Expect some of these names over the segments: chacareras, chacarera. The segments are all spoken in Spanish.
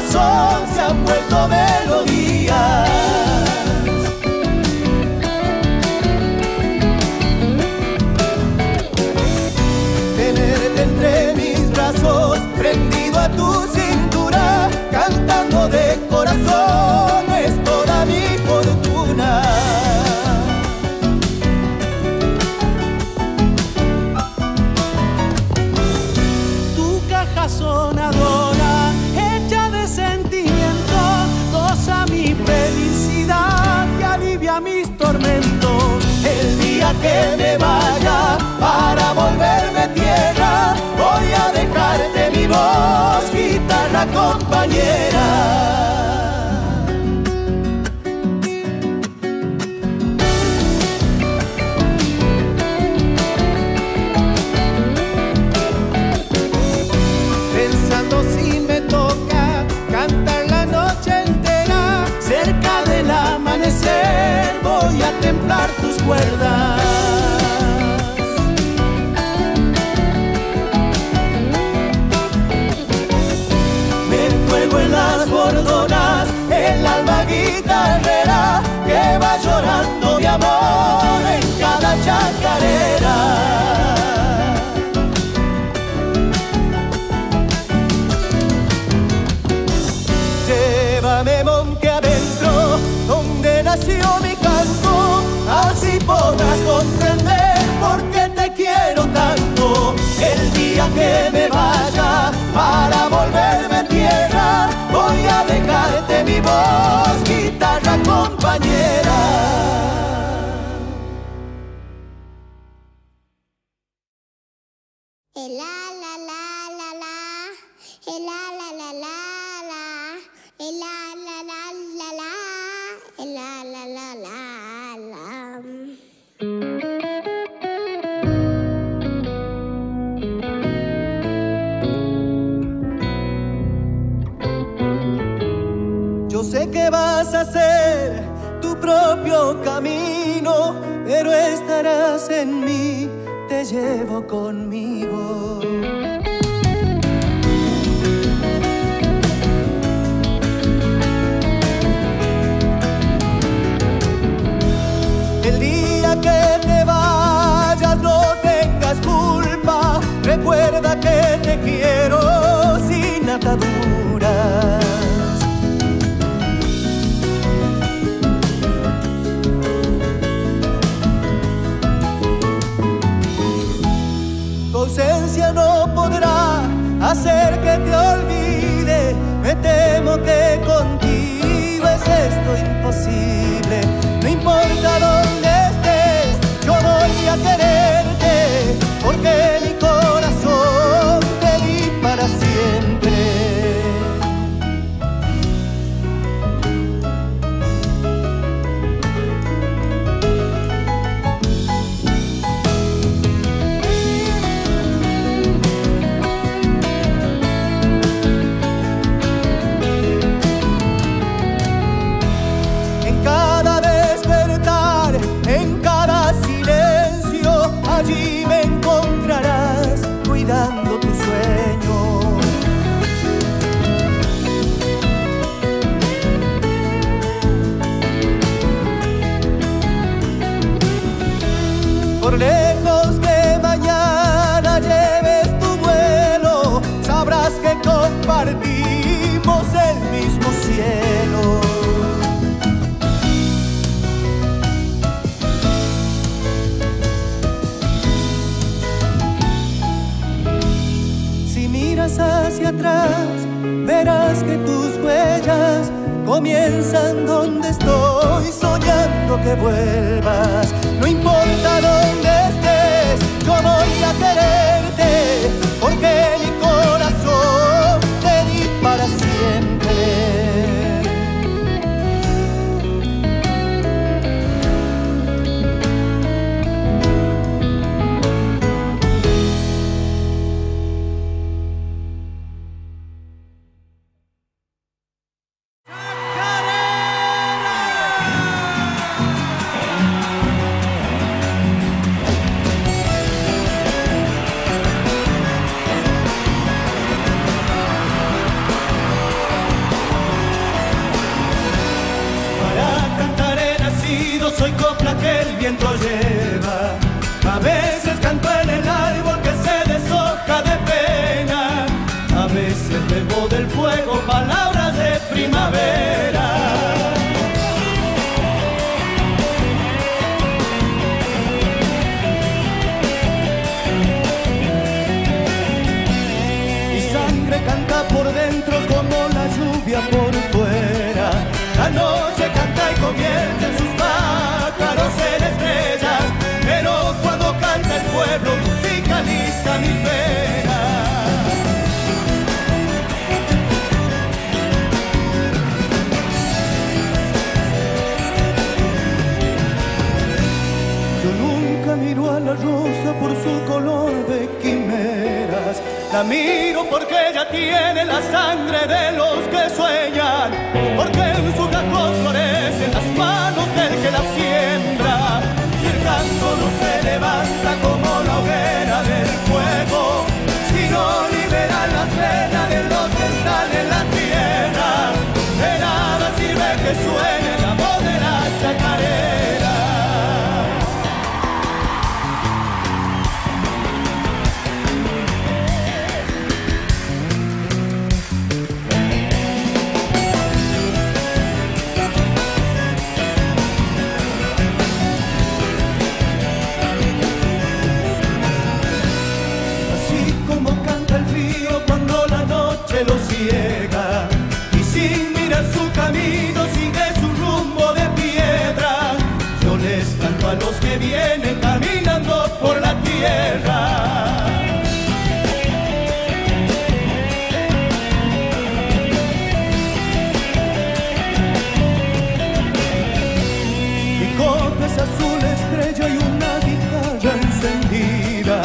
corazón se han vuelto melodías. Tenerte entre mis brazos, prendido a tu cintura, cantando de corazón es toda mi fortuna. Tu caja sonadora, hecha de sentimiento, goza mi felicidad y alivia mis tormentos. El día que me vaya para volverme tierra, voy a dejarte mi voz, guitarra compañera. Voy a templar tus cuerdas. Me juego en las bordonas, el alma guitarrera que va llorando de amor en cada chacarera. Mi canto, así podrás comprender por qué te quiero tanto. El día que me vaya para volverme tierra, voy a dejarte mi voz, guitarra compañera. El la la la la, el la la la la, el la la la la. La la la la la. Yo sé que vas a hacer tu propio camino, pero estarás en mí, te llevo conmigo. Que te vayas, no tengas culpa, recuerda que te quiero sin ataduras. Tu ausencia no podrá hacer que te olvide, me temo que contigo es esto imposible. No importa dónde voy a quererte, porque mi corazón te di para siempre. Compartimos el mismo cielo. Si miras hacia atrás, verás que tus huellas comienzan donde estoy, soñando que vuelvas. No importa dónde estés, yo voy a quererte, porque mi corazón para siempre. ¡Chacareras! viento lleva. A veces canto en el árbol que se deshoja de pena, a veces bebo del fuego palabras de primavera. Mi sangre canta por dentro como la lluvia por fuera. La noche canta y convierte en sus pájaros en estrellas, pero cuando canta el pueblo musicaliza mis venas. Yo nunca miro a la rosa por su color de quimeras, la miro porque ella tiene la sangre de los que sueñan, porque en su gato florecen las manos del que la siembra, y el canto no se levanta como la hoguera del fuego, sino libera las venas de los que están en la tierra. De nada sirve que suene la voz de la chacarera. Lo ciega y sin mirar su camino sigue su rumbo de piedra. Yo les canto a los que vienen caminando por la tierra. Mi copa es azul estrella y una guitarra encendida.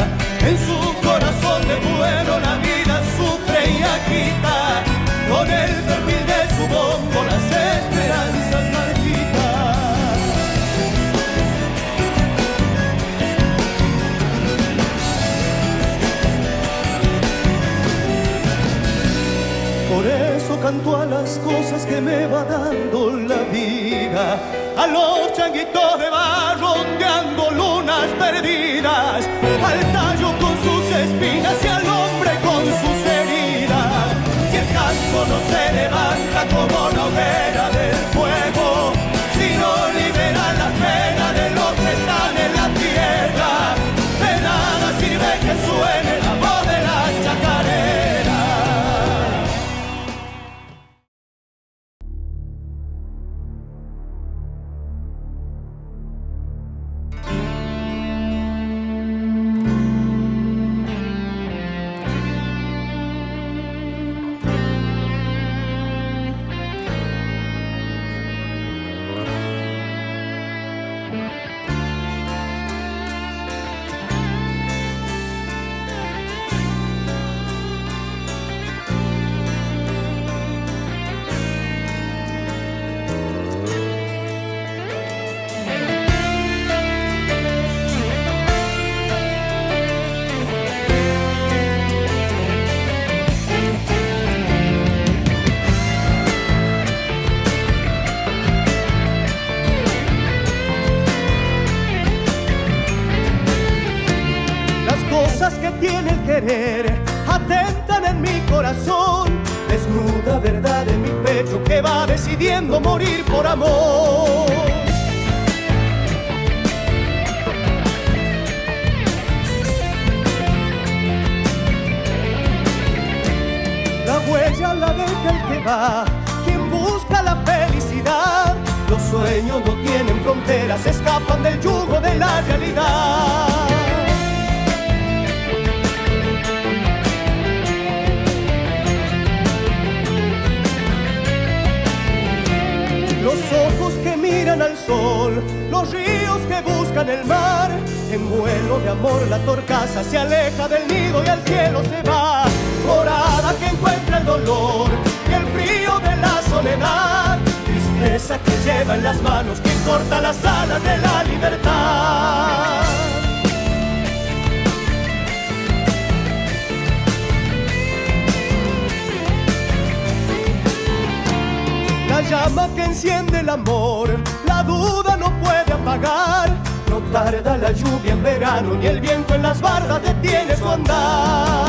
En su corazón de vuelo la vida sufre y agita, con el perfil de su bombo las esperanzas marchitas. Por eso canto a las cosas que me va dando la vida, a los changuitos de barro ondeando lunas perdidas, al tallo con sus espinas y al hombre con sus heridas. El canto no se levanta como la hoguera del fuego, sino libera las penas de los que están en la tierra. De nada sirve que suene la voz de la chacarera. Atentan en mi corazón, desnuda verdad en mi pecho que va decidiendo morir por amor. La huella la deja el que va, quien busca la felicidad. Los sueños no tienen fronteras, escapan del yugo de la realidad. Los ojos que miran al sol, los ríos que buscan el mar, en vuelo de amor la torcaza se aleja del nido y al cielo se va. Morada que encuentra el dolor y el frío de la soledad, tristeza que lleva en las manos quien corta las alas de la libertad. La llama que enciende el amor, la duda no puede apagar. No tarda la lluvia en verano, ni el viento en las bardas detiene su andar.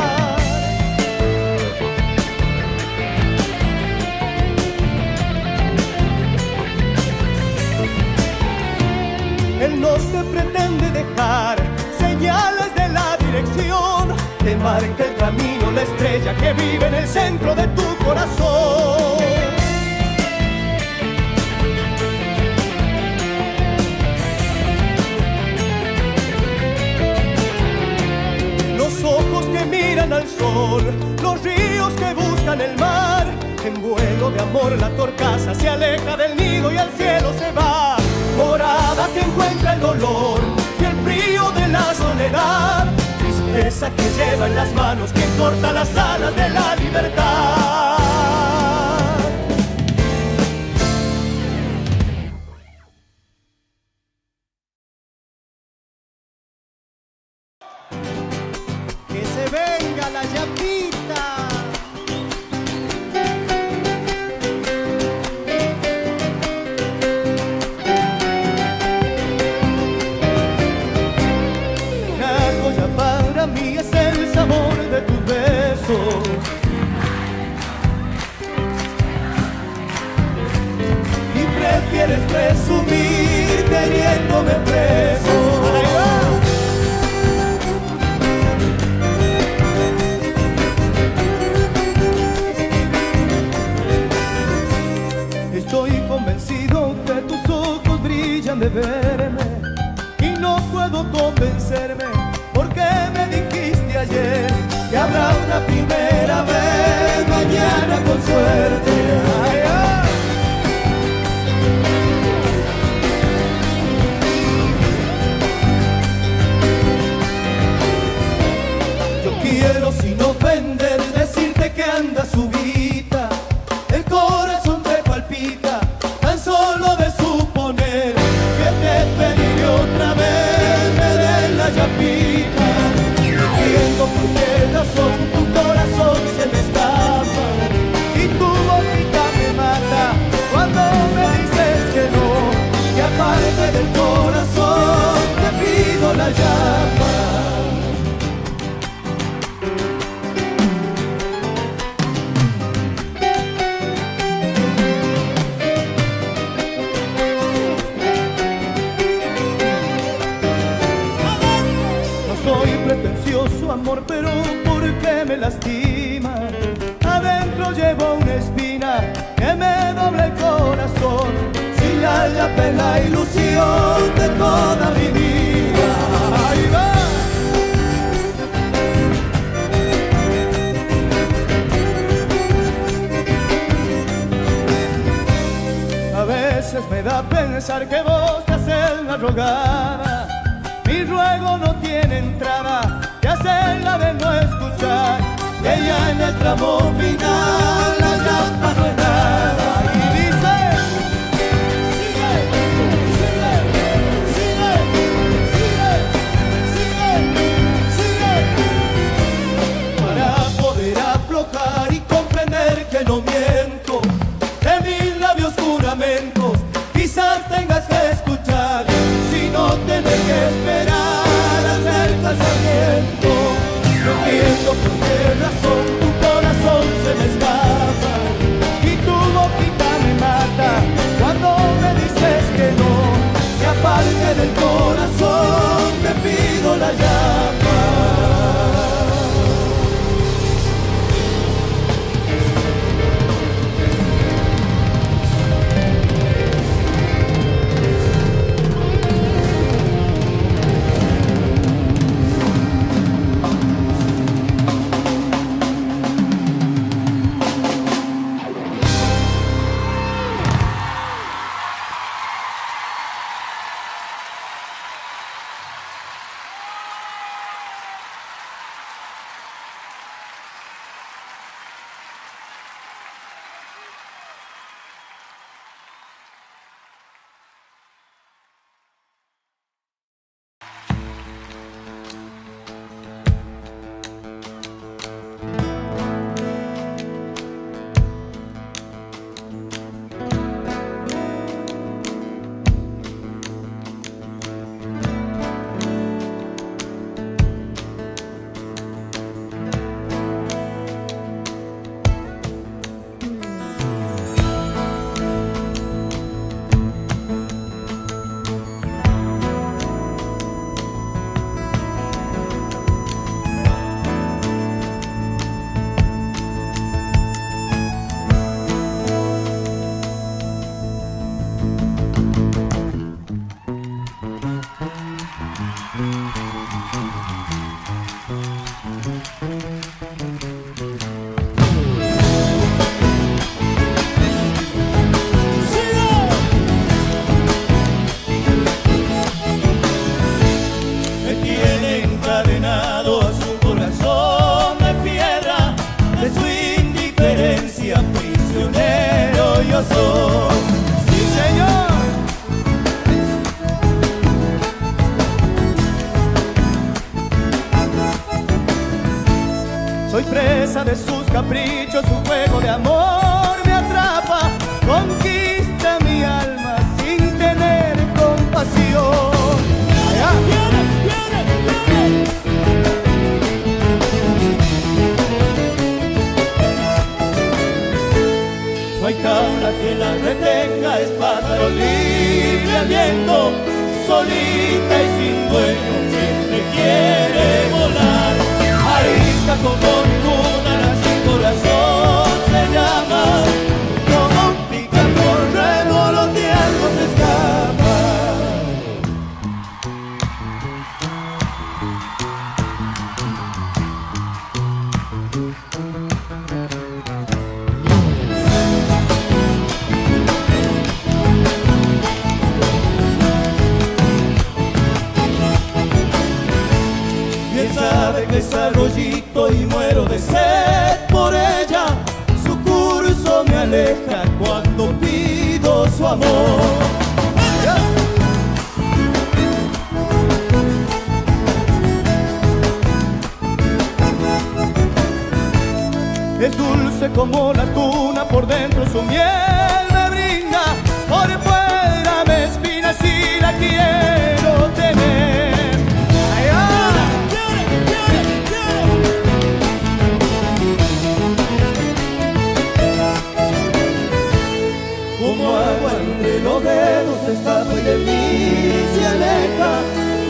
Él no se pretende dejar señales de la dirección, te marca el camino la estrella que vive en el centro de tu corazón. Los ojos que miran al sol, los ríos que buscan el mar, en vuelo de amor la torcaza se aleja del nido y al cielo se va. Morada que encuentra el dolor y el frío de la soledad, tristeza que lleva en las manos, que corta las alas de la libertad. Porque razón tu corazón se me escapa. tuya prisionero yo soy. Sí, Señor. Soy presa de sus caprichos, su juego de amor me atrapa, conquista mi alma sin tener compasión. No hay cabra que la retenga, es pájaro libre al viento, solita y sin dueño, siempre quiere volar. Arisca como ninguna, así corazón se llama, como un picador revoloteando se escapa. Es arroyito y muero de sed por ella, su curso me aleja cuando pido su amor. Yeah. Es dulce como la tuna, por dentro su miel me brinda, por fuera me espina si la quiero tener. Escapa y de mí se aleja,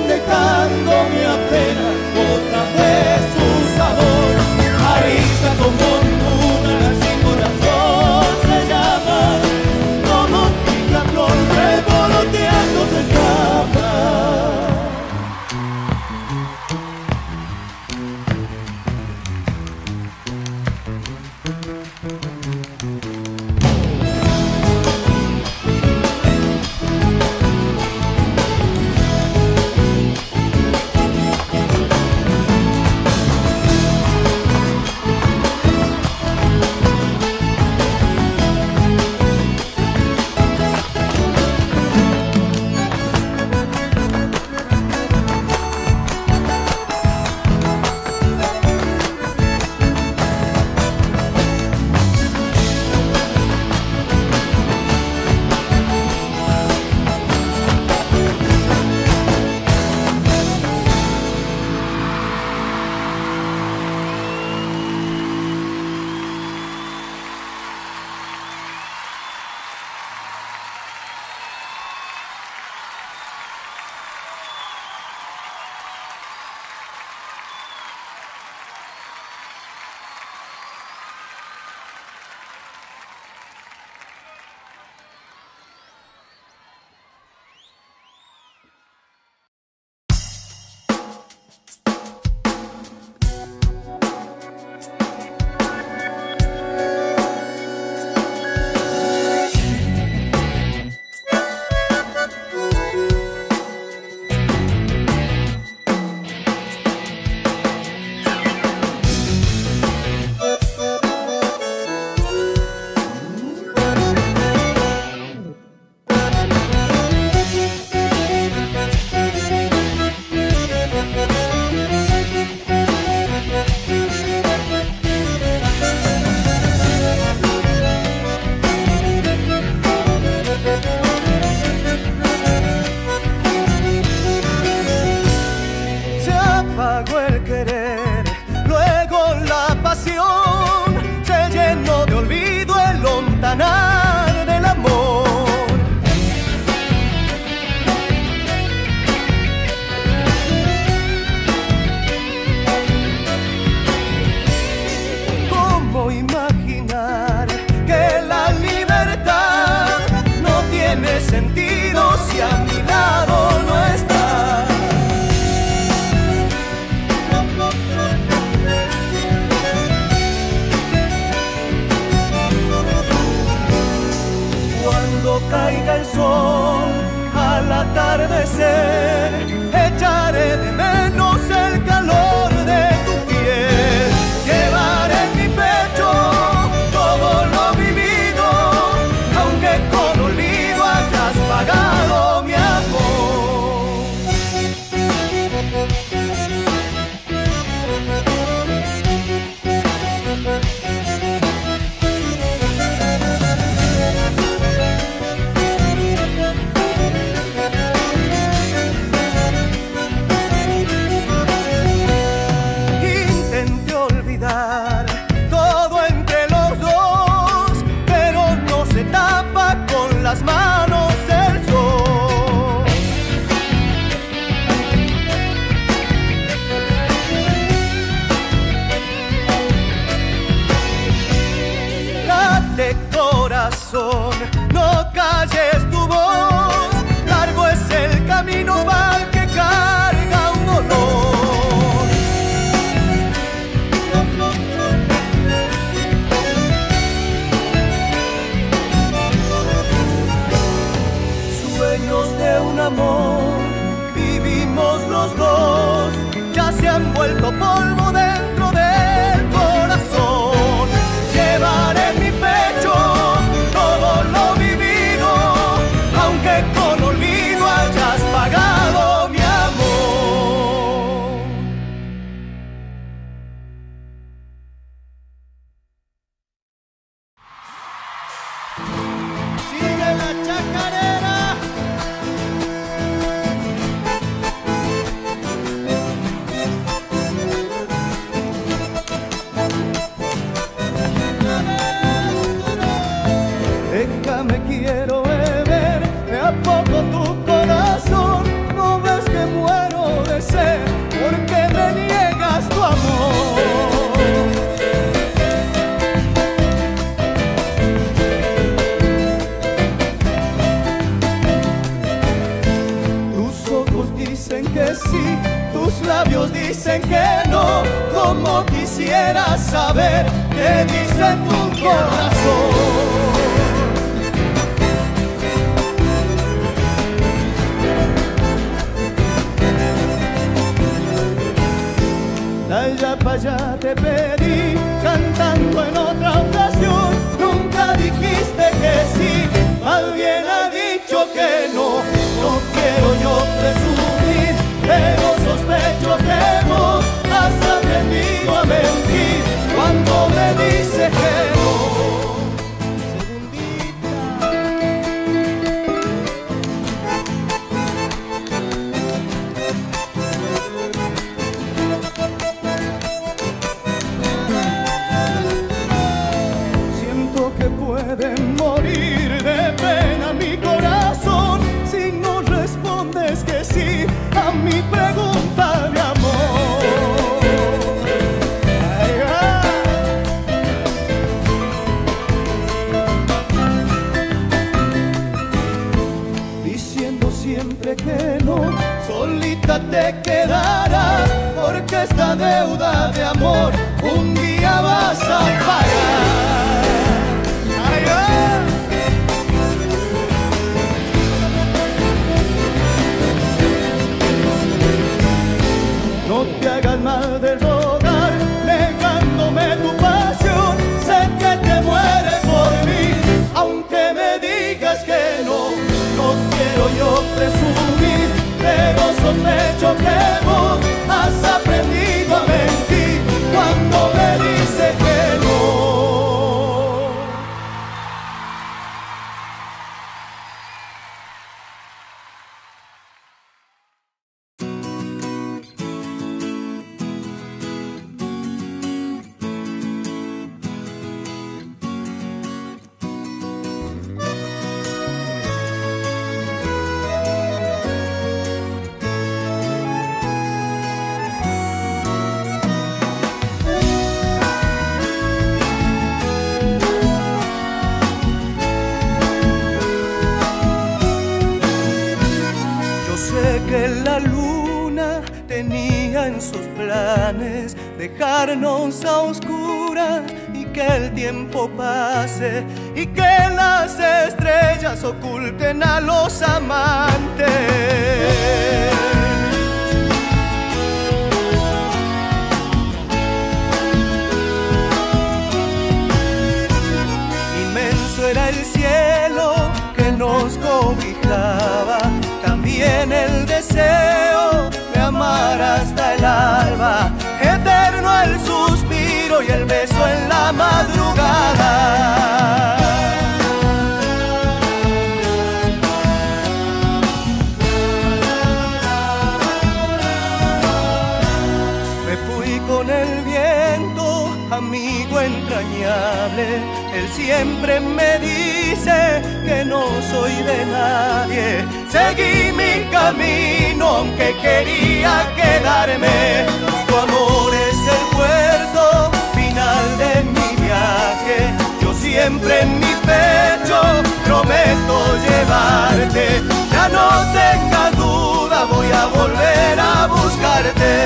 dejándome apenas gotas de su sabor. Arisca como ninguna, sin corazón se llama, como un picaflor revoloteando se escapa. Calor de tu piel, llevaré en mi pecho todo lo Dale, corazón, no calles tu voz. Largo es el camino mal que carga un dolor. Sueños de un amor vivimos los dos, ya se han vuelto polvo dentro del corazón. Llevaré en mi pecho todo lo vivido, aunque con olvido hayas pagado mi amor. Sigue la chacarera. Me quiero beber, de a poco tu corazón. No ves que muero de sed, porque reniegas tu amor. Tus ojos dicen que sí, tus labios dicen que no. Como quisiera saber qué dice tu corazón. Ya te pedí cantando en otra ocasión, nunca dijiste que sí, más bien ha dicho que no. No quiero yo presumir, pero sospecho que vos has aprendido a mentir cuando me dices que no. Te quedarás, porque esta deuda de amor un día vas a pagar. ¡Ay, oh! No te hagas mal de rogar, negándome tu pasión. Sé que te mueres por mí, aunque me digas que no. No quiero yo presumir, pero sospecho que vos has aprendido a mentir cuando me dices que no. Dejarnos a oscuras y que el tiempo pase y que las estrellas oculten a los amantes. Inmenso era el cielo que nos cobijaba, también el deseo de amar hasta el alba. Eterno el suspiro y el beso en la madrugada. Me fui con el viento, amigo entrañable. Él siempre me dice que no soy de nadie. Seguí mi camino aunque quería quedarme. Tu amor es el puerto final de mi viaje. Yo siempre siempre en mi pecho, prometo llevarte, ya no tengas duda, voy a volver a buscarte.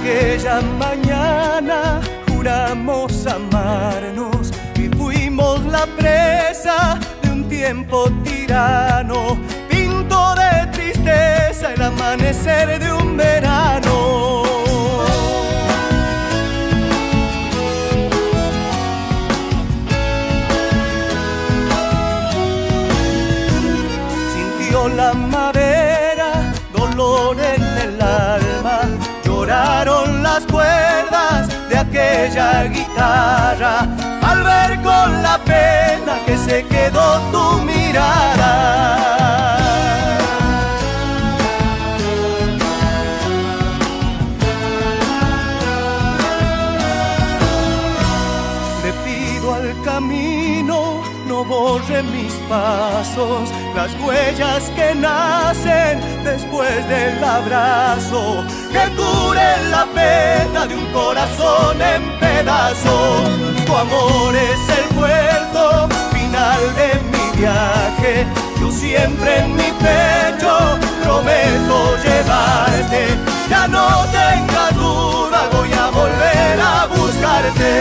Aquella mañana juramos amarnos y fuimos la presa de un tiempo tirano. Pintó de tristeza el amanecer de un verano. Sintió la madera dolor en el alma, lloraron las cuerdas de aquella guitarra al ver con la pena que se quedó tu mirada. Le pido al camino no borre mis pasos, las huellas que nacen después del abrazo, que curen la pena de un corazón en pedazos. Tu amor es el puerto final de mi viaje, yo siempre en mi pecho prometo llevarte, ya no tengas duda, voy a volver a buscarte.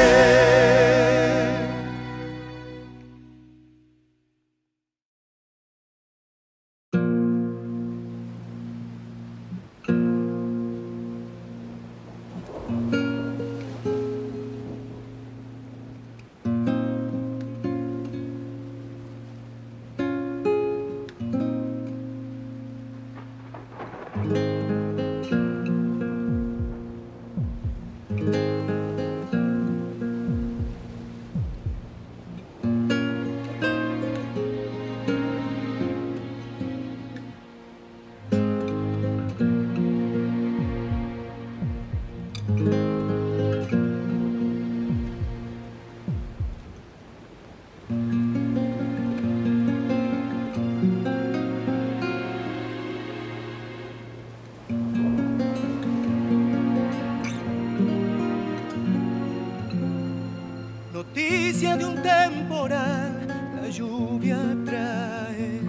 Noticia de un temporal, la lluvia trae,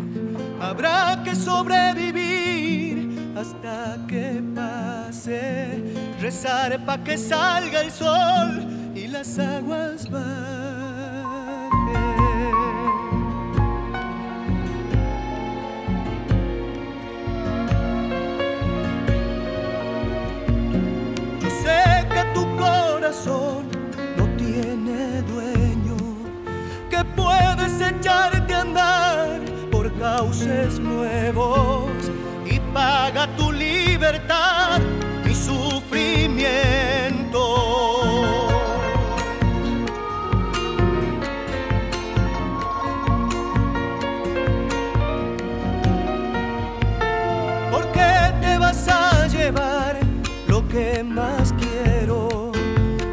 habrá que sobrevivir hasta que pase, rezar pa' que salga el sol y las aguas bajen. Yo sé que tu corazón puedes echarte a andar por cauces nuevos y paga tu libertad y sufrimiento. ¿Por qué te vas a llevar lo que más quiero?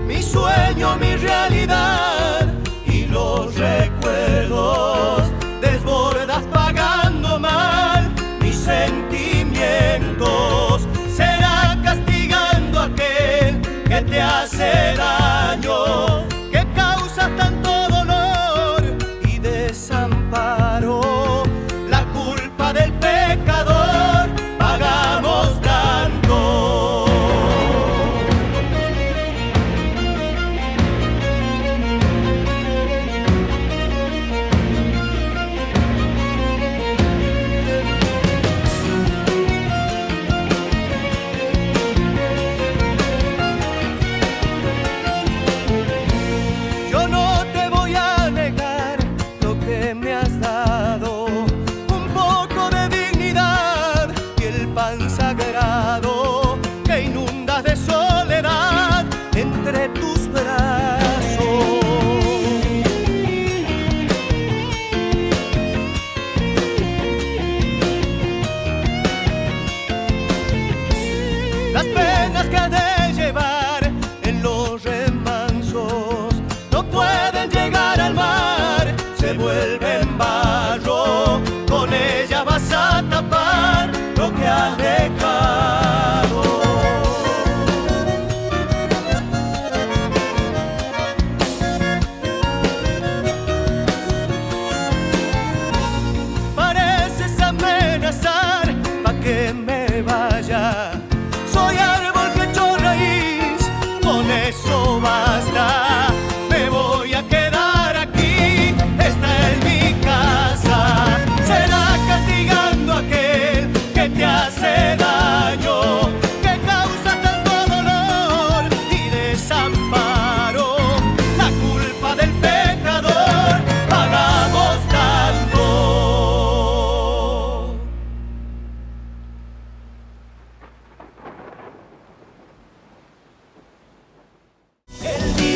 Mi sueño, mi realidad y los recuerdos. Desbordas pagando mal mis sentimientos, será castigando a aquel que te hace daño, que causa tanto dolor y desamparo. La culpa del pecador pagamos tanto. Las penas que ha de llevar en los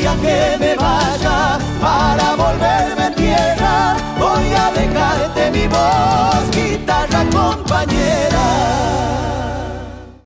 día que me vaya para volverme tierra, voy a dejarte mi voz, guitarra compañera.